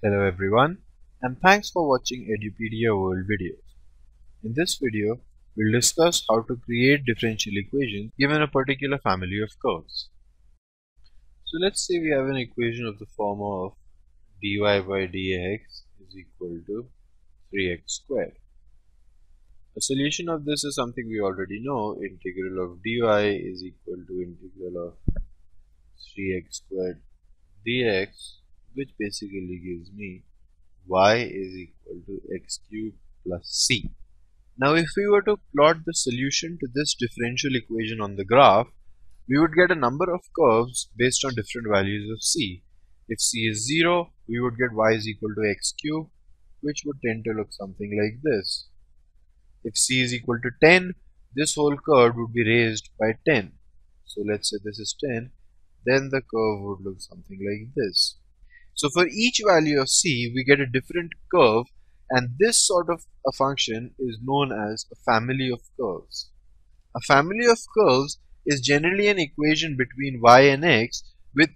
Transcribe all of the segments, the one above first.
Hello everyone, and thanks for watching Edupedia World videos. In this video, we'll discuss how to create differential equations given a particular family of curves. So let's say we have an equation of the form of dy by dx is equal to 3x squared. A solution of this is something we already know. Integral of dy is equal to integral of 3x squared dx, which basically gives me y is equal to x cubed plus c. Now if we were to plot the solution to this differential equation on the graph, we would get a number of curves based on different values of c. If c is 0, we would get y is equal to x cubed, which would tend to look something like this. If c is equal to 10, this whole curve would be raised by 10. So let's say this is 10, then the curve would look something like this. So for each value of c, we get a different curve, and this sort of a function is known as a family of curves. A family of curves is generally an equation between y and x with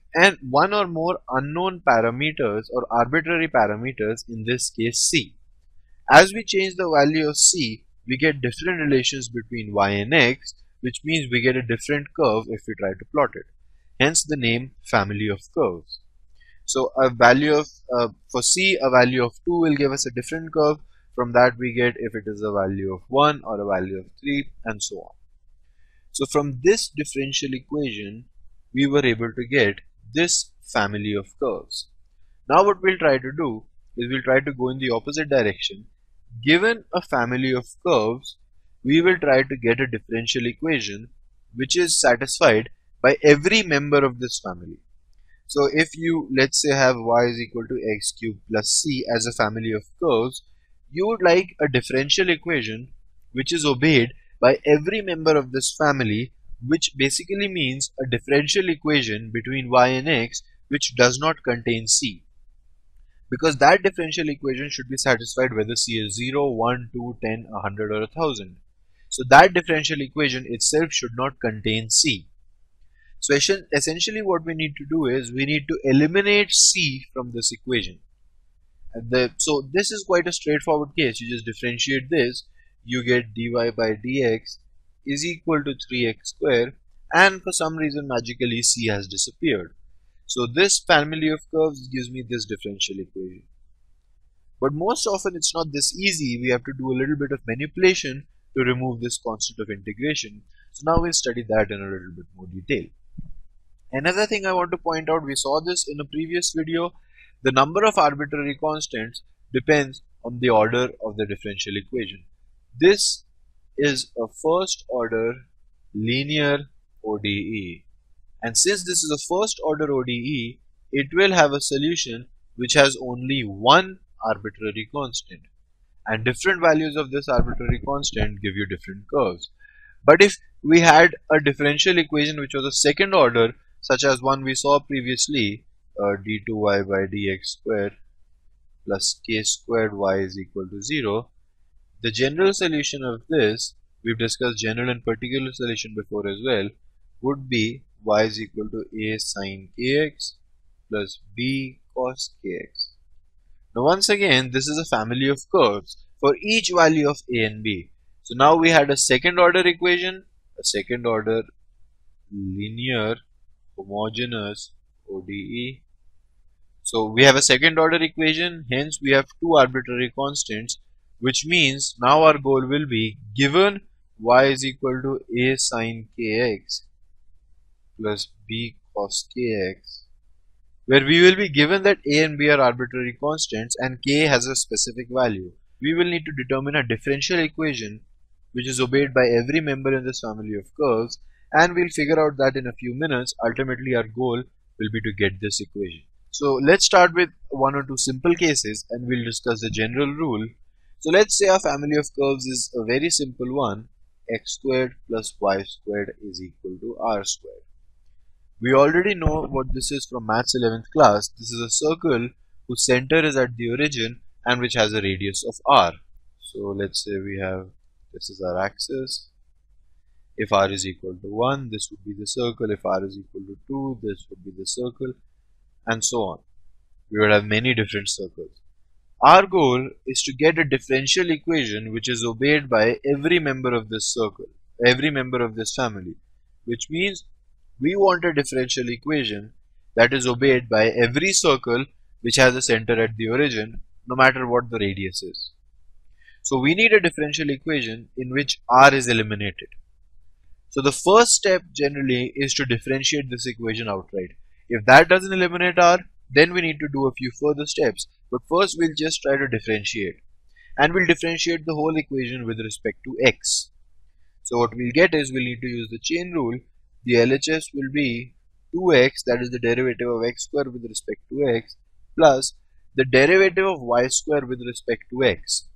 one or more unknown parameters or arbitrary parameters, in this case c. As we change the value of c, we get different relations between y and x, which means we get a different curve if we try to plot it. Hence the name family of curves. So a value of for c, a value of 2 will give us a different curve. From that we get if it is a value of 1 or a value of 3, and so on. So from this differential equation, we were able to get this family of curves. Now what we'll try to do is we'll try to go in the opposite direction. Given a family of curves, we will try to get a differential equation which is satisfied by every member of this family. So if you, let's say, have y is equal to x cubed plus c as a family of curves, you would like a differential equation which is obeyed by every member of this family, which basically means a differential equation between y and x which does not contain c, because that differential equation should be satisfied whether c is 0, 1, 2, 10, 100 or 1000. So that differential equation itself should not contain c. So essentially what we need to do is we need to eliminate c from this equation. So this is quite a straightforward case. You just differentiate this, you get dy by dx is equal to 3x squared, and for some reason magically c has disappeared. So this family of curves gives me this differential equation. But most often it's not this easy. We have to do a little bit of manipulation to remove this constant of integration. So now we'll study that in a little bit more detail. Another thing I want to point out, we saw this in a previous video, the number of arbitrary constants depends on the order of the differential equation. This is a first order linear ODE, and since this is a first order ODE, it will have a solution which has only one arbitrary constant, and different values of this arbitrary constant give you different curves. But if we had a differential equation which was a second order, such as one we saw previously, d2y by dx squared plus k squared y is equal to 0. The general solution of this, we've discussed general and particular solution before as well, would be y is equal to a sin kx plus b cos kx. Now once again, this is a family of curves for each value of a and b. So now we had a second order equation, a second order linear homogeneous ODE. So we have a second order equation, hence we have two arbitrary constants, which means now our goal will be, given y is equal to a sin kx plus b cos kx, where we will be given that a and b are arbitrary constants and k has a specific value, we will need to determine a differential equation which is obeyed by every member in this family of curves, and we'll figure out that in a few minutes. Ultimately our goal will be to get this equation. So let's start with one or two simple cases and we'll discuss the general rule. So let's say our family of curves is a very simple one, x squared plus y squared is equal to r squared. We already know what this is from maths 11th class. This is a circle whose center is at the origin and which has a radius of r. So let's say we have, this is our axis. If r is equal to 1, this would be the circle. If r is equal to 2, this would be the circle, and so on. we would have many different circles. Our goal is to get a differential equation which is obeyed by every member of this circle, every member of this family, which means we want a differential equation that is obeyed by every circle which has a center at the origin, no matter what the radius is. So we need a differential equation in which r is eliminated. So the first step generally is to differentiate this equation outright. If that doesn't eliminate r, then we need to do a few further steps, but first we'll just try to differentiate, and we'll differentiate the whole equation with respect to x. So what we'll get is we'll need to use the chain rule. The LHS will be 2x, that is the derivative of x square with respect to x, plus the derivative of y square with respect to x.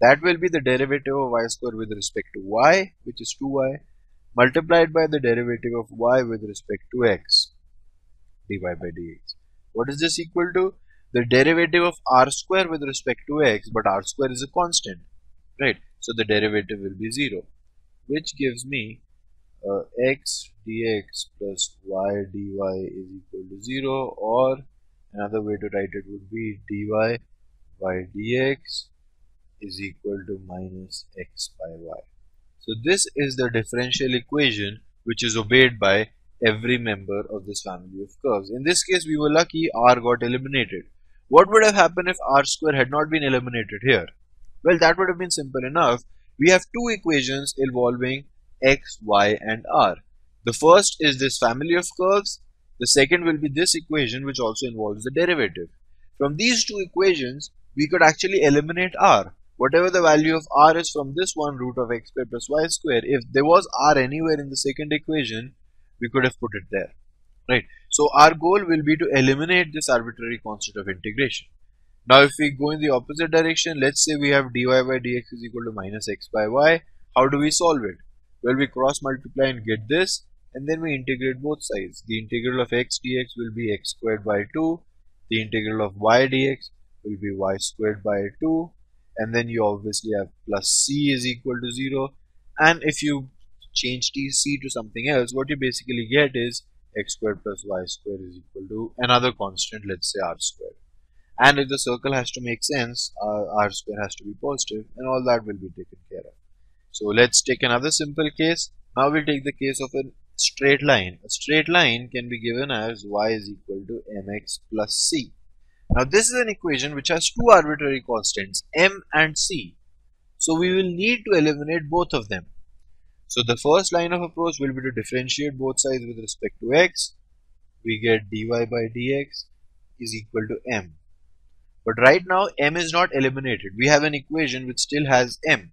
That will be the derivative of y square with respect to y, which is 2y, multiplied by the derivative of y with respect to x, dy by dx. What is this equal to? The derivative of r square with respect to x, but r square is a constant, right? So the derivative will be 0, which gives me x dx plus y dy is equal to 0, or another way to write it would be dy by dx is equal to minus x by y. So this is the differential equation which is obeyed by every member of this family of curves. In this case, we were lucky, r got eliminated. What would have happened if r square had not been eliminated here? Well, that would have been simple enough. We have two equations involving x, y and r. The first is this family of curves. The second will be this equation which also involves the derivative. From these two equations, we could actually eliminate r. Whatever the value of r is from this one, root of x square plus y square, if there was r anywhere in the second equation, we could have put it there, right? So our goal will be to eliminate this arbitrary constant of integration. Now if we go in the opposite direction, let's say we have dy by dx is equal to minus x by y. How do we solve it? Well, we cross multiply and get this, and then we integrate both sides. The integral of x dx will be x squared by 2. The integral of y dx will be y squared by 2. And then you obviously have plus c is equal to 0. And if you change c to something else, what you basically get is x squared plus y squared is equal to another constant, let's say r squared. And if the circle has to make sense, r square has to be positive, and all that will be taken care of. So let's take another simple case. Now we'll take the case of a straight line. A straight line can be given as y is equal to mx plus c. Now this is an equation which has two arbitrary constants, m and c. So we will need to eliminate both of them. So the first line of approach will be to differentiate both sides with respect to x. We get dy by dx is equal to m. But right now m is not eliminated. We have an equation which still has m.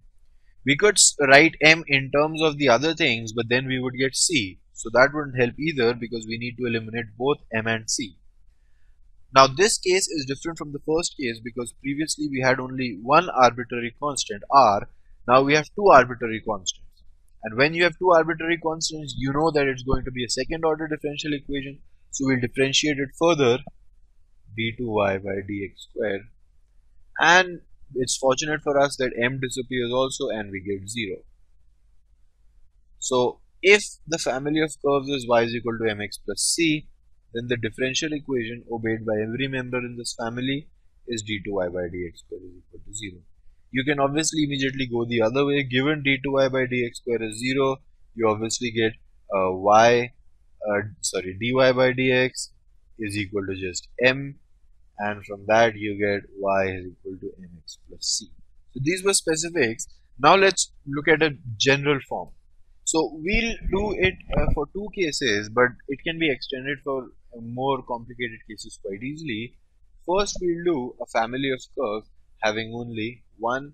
We could write m in terms of the other things, but then we would get c. So that wouldn't help either, because we need to eliminate both m and c. Now this case is different from the first case, because previously we had only one arbitrary constant, r. Now we have two arbitrary constants. And when you have two arbitrary constants, you know that it's going to be a second order differential equation. So we'll differentiate it further, d2y by dx squared. And it's fortunate for us that m disappears also, and we get 0. So if the family of curves is y is equal to mx plus c, then the differential equation obeyed by every member in this family is d2y by dx squared is equal to 0. You can obviously immediately go the other way. Given d2y by dx square is 0, you obviously get dy by dx is equal to just m, and from that you get y is equal to mx plus c. So these were specifics. Now let's look at a general form. So we'll do it for two cases, but it can be extended for more complicated cases quite easily. First, we'll do a family of curves having only one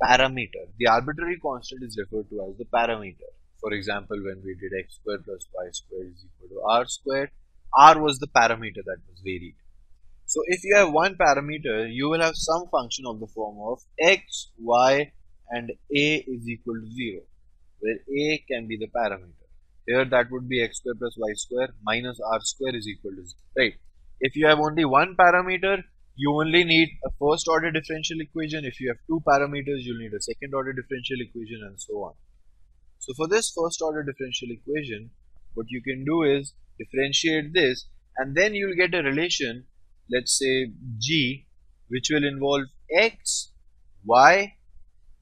parameter. The arbitrary constant is referred to as the parameter. For example, when we did x squared plus y squared is equal to r squared, r was the parameter that was varied. So if you have one parameter, you will have some function of the form of x, y and a is equal to 0, where a can be the parameter. Here that would be x squared plus y squared minus r squared is equal to 0. Right. If you have only one parameter, you only need a first order differential equation. If you have two parameters, you'll need a second order differential equation, and so on. So for this first order differential equation, what you can do is differentiate this, and then you'll get a relation let's say G, which will involve x, y,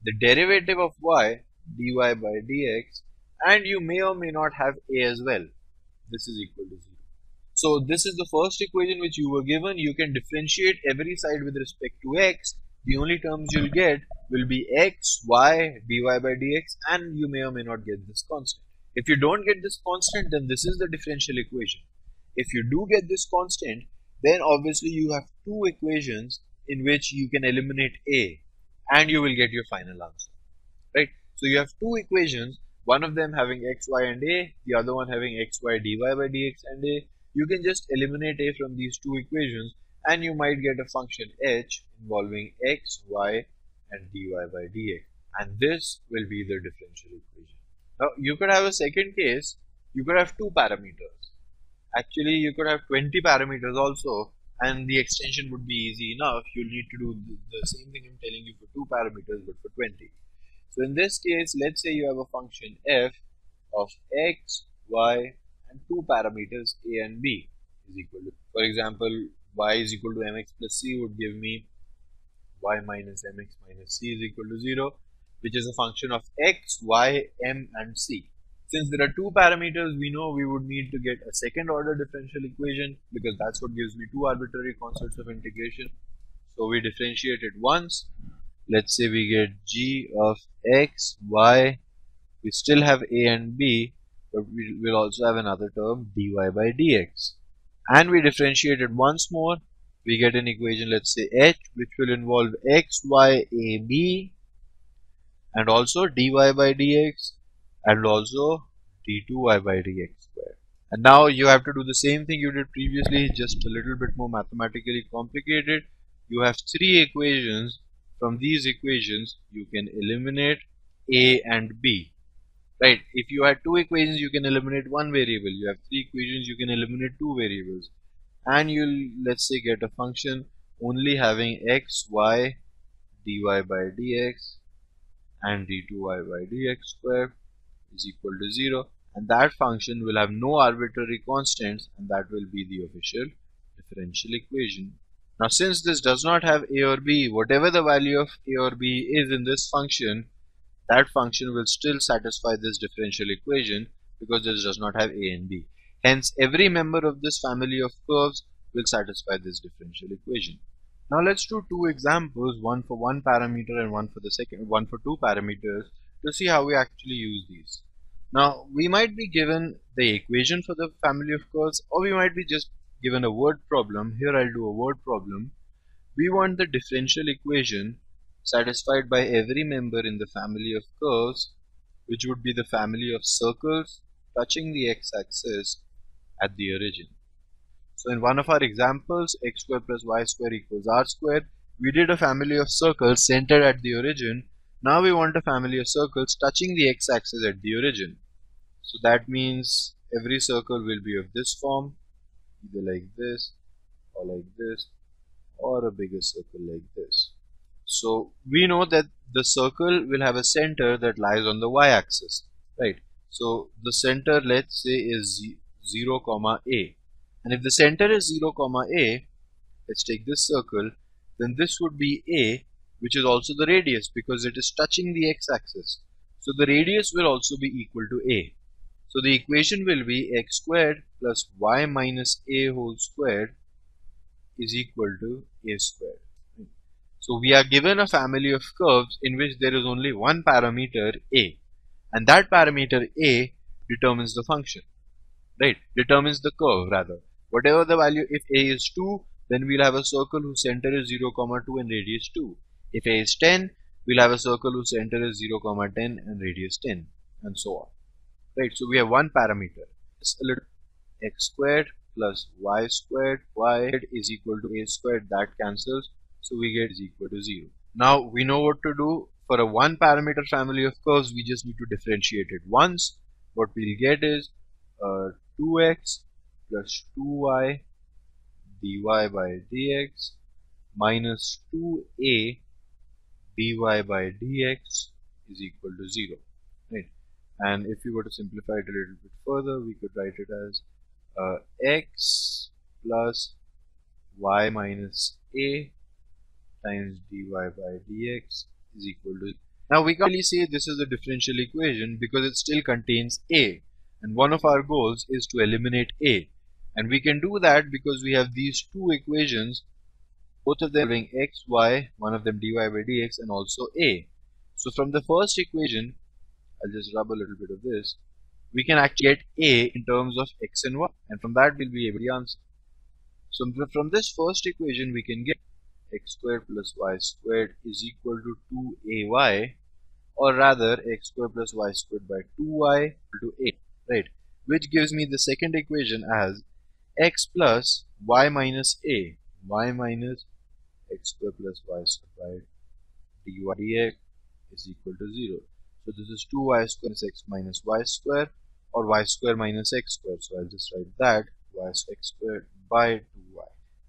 the derivative of y, dy by dx, and you may or may not have a as well. This is equal to 0. So this is the first equation which you were given. You can differentiate every side with respect to x. The only terms you'll get will be x, y, dy by dx, and you may or may not get this constant. If you don't get this constant, then this is the differential equation. If you do get this constant, then obviously you have two equations in which you can eliminate a, and you will get your final answer, right? So you have two equations, one of them having x, y and a, the other one having x, y, dy by dx and a. You can just eliminate a from these two equations and you might get a function h involving x, y and dy by dx, and this will be the differential equation. Now you could have a second case, you could have two parameters. Actually you could have 20 parameters also, and the extension would be easy enough. You'll need to do the same thing I'm telling you for two parameters but for 20. So in this case, let's say you have a function f of x, y and two parameters a and b is equal to, for example, y is equal to mx plus c would give me y minus mx minus c is equal to 0, which is a function of x, y, m and c. Since there are two parameters, we know we would need to get a second order differential equation because that's what gives me two arbitrary constants of integration. So we differentiate it once. Let's say we get g of x, y, we still have a and b, but we will also have another term dy by dx. And we differentiate it once more, we get an equation, let's say h, which will involve x, y, a, b, and also dy by dx, and also d2y by dx squared. And now you have to do the same thing you did previously, just a little bit more mathematically complicated. You have three equations. From these equations you can eliminate a and b, right? If you had two equations, you can eliminate one variable. You have three equations, you can eliminate two variables, and you'll, let's say, get a function only having x, y, dy by dx and d2y by dx squared is equal to 0, and that function will have no arbitrary constants, and that will be the official differential equation. Now since this does not have a or b, whatever the value of a or b is in this function, that function will still satisfy this differential equation because this does not have a and b. Hence every member of this family of curves will satisfy this differential equation. Now let's do two examples, one for one parameter and one for two parameters, to see how we actually use these. Now we might be given the equation for the family of curves, or we might be just given a word problem. Here I'll do a word problem. We want the differential equation satisfied by every member in the family of curves, which would be the family of circles touching the x-axis at the origin. So in one of our examples, x square plus y square equals r square, we did a family of circles centered at the origin. Now we want a family of circles touching the x-axis at the origin. So that means every circle will be of this form, either like this or like this, or a bigger circle like this. So we know that the circle will have a center that lies on the y-axis, right? So the center, let's say, is 0, a. And if the center is 0, a, let's take this circle, then this would be a, which is also the radius because it is touching the x-axis. So the radius will also be equal to a. So the equation will be x squared plus y minus a whole squared is equal to a squared. So we are given a family of curves in which there is only one parameter a, and that parameter a determines the function, right? Determines the curve rather. Whatever the value, if a is 2, then we'll have a circle whose center is 0, 2 and radius 2. If a is 10, we'll have a circle whose center is 0, 10 and radius 10, and so on. Right, so we have one parameter. It's a little x squared plus y squared. Y is equal to a squared. That cancels. So we get is equal to 0. Now we know what to do. For a one parameter family of curves, we just need to differentiate it once. What we'll get is 2x plus 2y dy by dx minus 2a dy by dx is equal to 0, right? And if you were to simplify it a little bit further, we could write it as x plus y minus a times dy by dx is equal to. Now we can't really say this is a differential equation because it still contains a, and one of our goals is to eliminate a, and we can do that because we have these two equations, both of them having x, y, one of them dy by dx and also a. So from the first equation, I'll just rub a little bit of this, we can actually get a in terms of x and y, and from that we'll be able to answer. So from this first equation we can get x squared plus y squared is equal to 2ay, or rather x squared plus y squared by 2y equal to a, right? Which gives me the second equation as x plus y minus a, y minus x squared plus y squared by dy dx is equal to 0. So this is 2y squared minus x minus y squared, or y squared minus x squared. So I'll just write that x squared by 2y.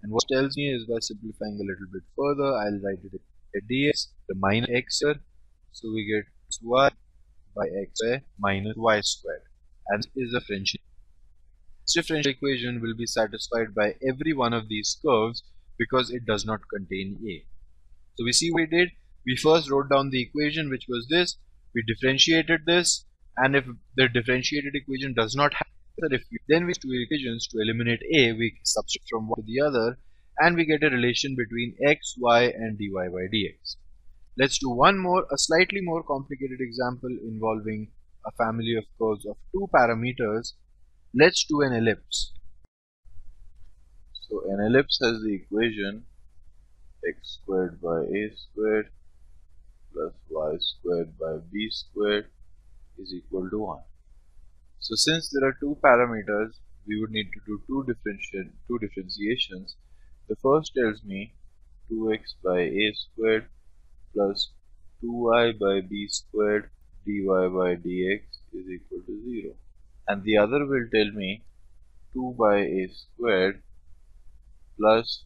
And what it tells me is by simplifying a little bit further, I'll write it as dx, the minus x squared. So we get y by x squared minus y squared. And this is a differential. This differential equation will be satisfied by every one of these curves because it does not contain a. So we see what we did. We first wrote down the equation, which was this. We differentiated this, and if the differentiated equation does not have, if we then we two equations to eliminate a, we substitute from one to the other, and we get a relation between x, y, and dy by dx. Let's do one more, a slightly more complicated example involving a family of curves of two parameters. Let's do an ellipse. So an ellipse has the equation x squared by a squared plus y squared by b squared is equal to 1. So since there are two parameters, we would need to do two differentiations. The first tells me 2x by a squared plus 2y by b squared dy by dx is equal to 0. And the other will tell me 2 by a squared plus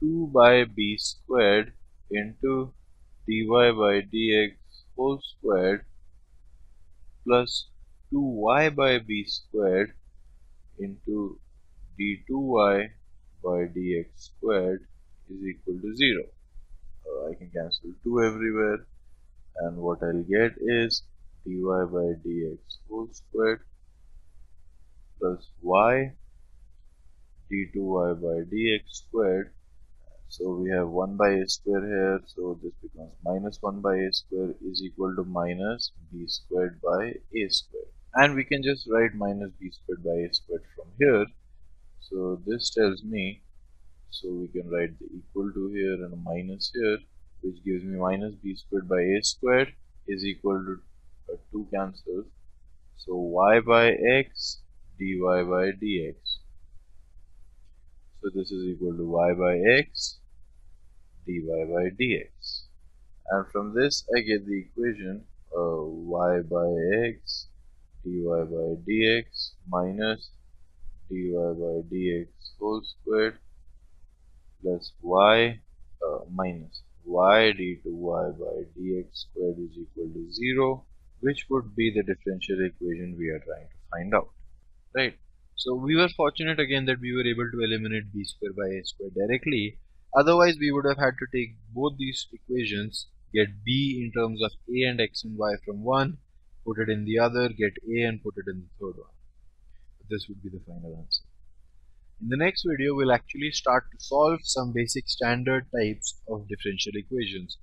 2 by b squared into dy by dx whole squared plus 2y by b squared into d2y by dx squared is equal to 0. I can cancel 2 everywhere, and what I'll get is dy by dx whole squared plus y d2y by dx squared. So we have 1 by a square here, so this becomes minus 1 by a square is equal to minus b squared by a squared. And we can just write minus b squared by a squared from here. So this tells me, so we can write the equal to here and a minus here, which gives me minus b squared by a squared is equal to 2 cancels. So y by x dy by dx. So this is equal to y by x dy by dx. And from this I get the equation of y by x dy by dx minus dy by dx whole squared plus minus y d2y by dx squared is equal to 0, which would be the differential equation we are trying to find out, right? So we were fortunate again that we were able to eliminate b square by a square directly. Otherwise we would have had to take both these equations, get b in terms of a and x and y from one, put it in the other, get a and put it in the third one. But this would be the final answer. In the next video, we'll actually start to solve some basic standard types of differential equations.